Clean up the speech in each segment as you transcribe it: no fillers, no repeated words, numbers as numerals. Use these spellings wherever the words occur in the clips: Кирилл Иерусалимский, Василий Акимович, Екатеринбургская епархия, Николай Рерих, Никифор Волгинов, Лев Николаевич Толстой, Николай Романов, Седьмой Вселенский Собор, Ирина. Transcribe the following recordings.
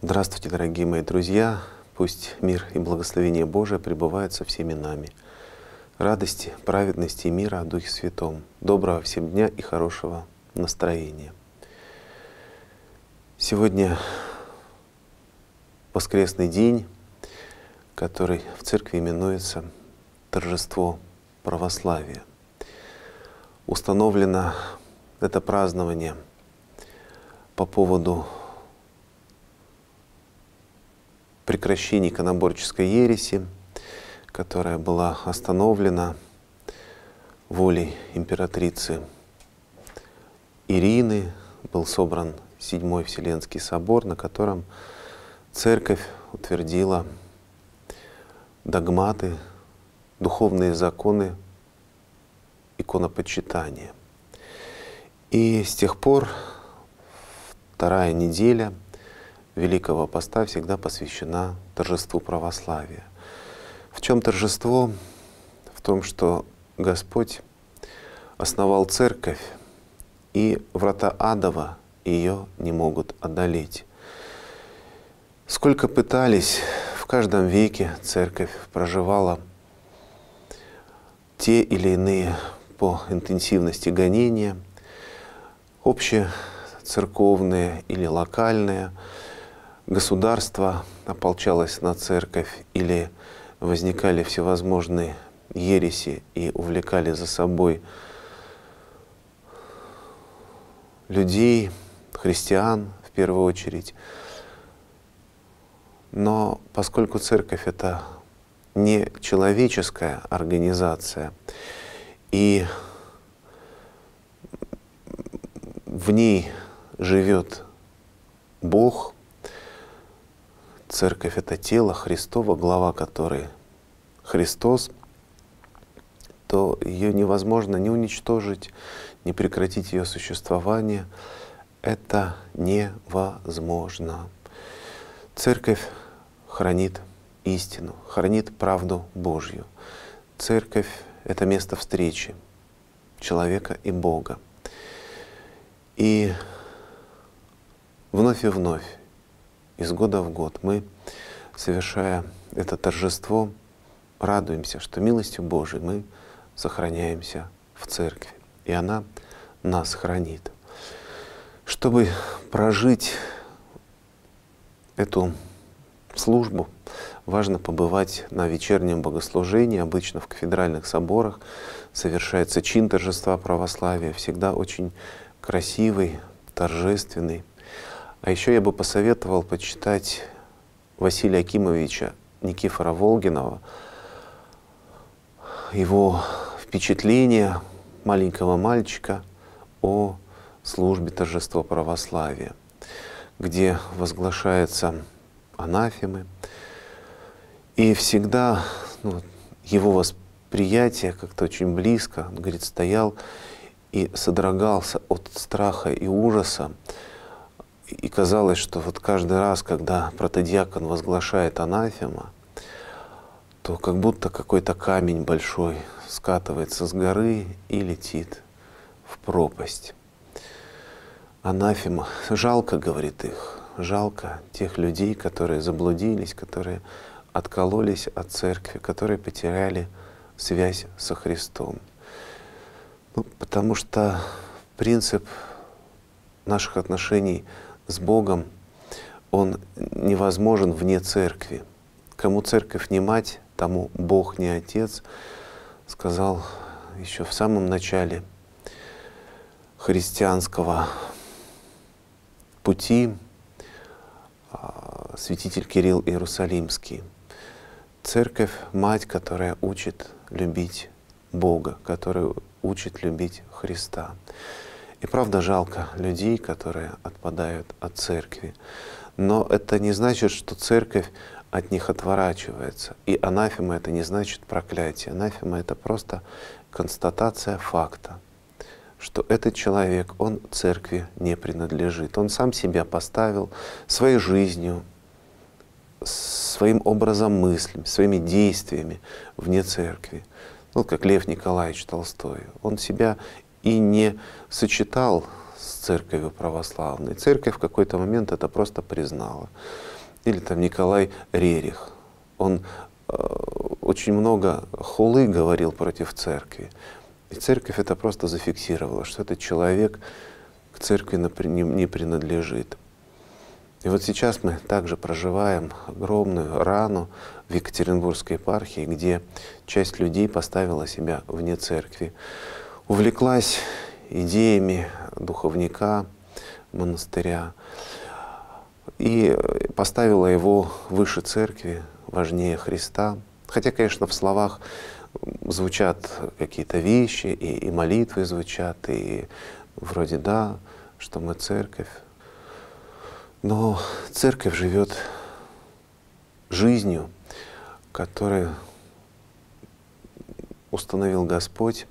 Здравствуйте, дорогие мои друзья! Пусть мир и благословение Божие пребывают со всеми нами. Радости, праведности и мира о Духе Святом. Доброго всем дня и хорошего настроения. Сегодня воскресный день, который в церкви именуется Торжество Православия. Установлено это празднование по поводу прекращения иконоборческой ереси, которая была остановлена волей императрицы Ирины. Был собран Седьмой Вселенский Собор, на котором Церковь утвердила догматы, духовные законы иконопочитания. И с тех пор вторая неделя Великого Поста всегда посвящена торжеству православия. В чем торжество? В том, что Господь основал Церковь, и врата адова ее не могут одолеть. Сколько пытались, в каждом веке Церковь проживала те или иные по интенсивности гонения, общецерковные или локальные. Государство ополчалось на Церковь или возникали всевозможные ереси и увлекали за собой людей, христиан в первую очередь. Но поскольку Церковь — это не человеческая организация, и в ней живет Бог, Церковь — это тело Христово, глава которой Христос, то ее невозможно ни уничтожить, ни прекратить ее существование. Это невозможно. Церковь хранит истину, хранит правду Божью. Церковь — это место встречи человека и Бога. И вновь, из года в год мы, совершая это торжество, радуемся, что милостью Божией мы сохраняемся в Церкви, и она нас хранит. Чтобы прожить эту службу, важно побывать на вечернем богослужении. Обычно в кафедральных соборах совершается чин торжества православия, всегда очень красивый, торжественный. А еще я бы посоветовал почитать Василия Акимовича Никифора Волгинова, его впечатления маленького мальчика о службе торжества православия, где возглашаются анафемы. И всегда его восприятие как-то очень близко. Он говорит, стоял и содрогался от страха и ужаса. И казалось, что вот каждый раз, когда протодиакон возглашает анафема, то как будто какой-то камень большой скатывается с горы и летит в пропасть. Анафема. Жалко, говорит, их. Жалко тех людей, которые заблудились, которые откололись от Церкви, которые потеряли связь со Христом. Потому что принцип наших отношений с Богом, он невозможен вне Церкви. Кому Церковь не мать, тому Бог не Отец, сказал еще в самом начале христианского пути святитель Кирилл Иерусалимский. Церковь — мать, которая учит любить Бога, которая учит любить Христа. И правда жалко людей, которые отпадают от Церкви. Но это не значит, что Церковь от них отворачивается. И анафема — это не значит проклятие. Анафема — это просто констатация факта, что этот человек, он церкви не принадлежит. Он сам себя поставил своей жизнью, своим образом мыслей, своими действиями вне церкви. Ну, как Лев Николаевич Толстой. Он себя и не сочетал с церковью православной. Церковь в какой-то момент это просто признала. Или там Николай Рерих. Он очень много хулы говорил против церкви. И церковь это просто зафиксировала, что этот человек к церкви не принадлежит. И вот сейчас мы также проживаем огромную рану в Екатеринбургской епархии, где часть людей поставила себя вне церкви, увлеклась идеями духовника монастыря и поставила его выше церкви, важнее Христа. Хотя, конечно, в словах звучат какие-то вещи, и молитвы звучат, и вроде да, что мы церковь. Но церковь живет жизнью, которую установил Господь,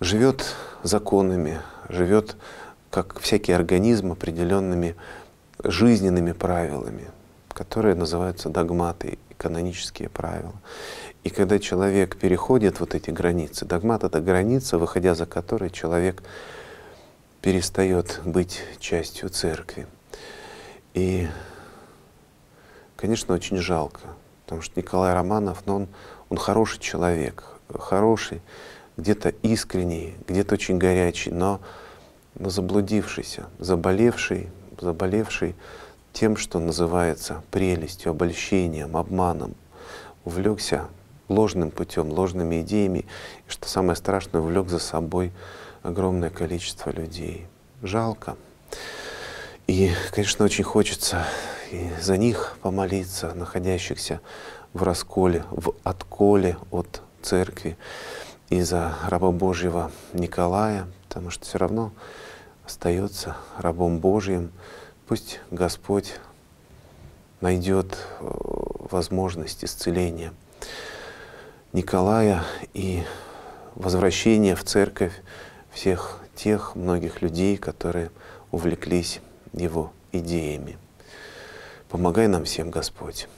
живет законами, живет, как всякий организм, определенными жизненными правилами, которые называются догматы, канонические правила. И когда человек переходит вот эти границы, догмат — это граница, выходя за которой человек перестает быть частью церкви. И, конечно, очень жалко, потому что Николай Романов, ну, он хороший человек, хороший, где-то искренний, где-то очень горячий, но заблудившийся, заболевший тем, что называется прелестью, обольщением, обманом, увлекся ложным путем, ложными идеями, и, что самое страшное, увлек за собой огромное количество людей. Жалко. И, конечно, очень хочется и за них помолиться, находящихся в расколе, в отколе от церкви, и за раба Божьего Николая, потому что все равно остается рабом Божьим. Пусть Господь найдет возможность исцеления Николая и возвращения в церковь всех тех многих людей, которые увлеклись его идеями. Помогай нам всем, Господь.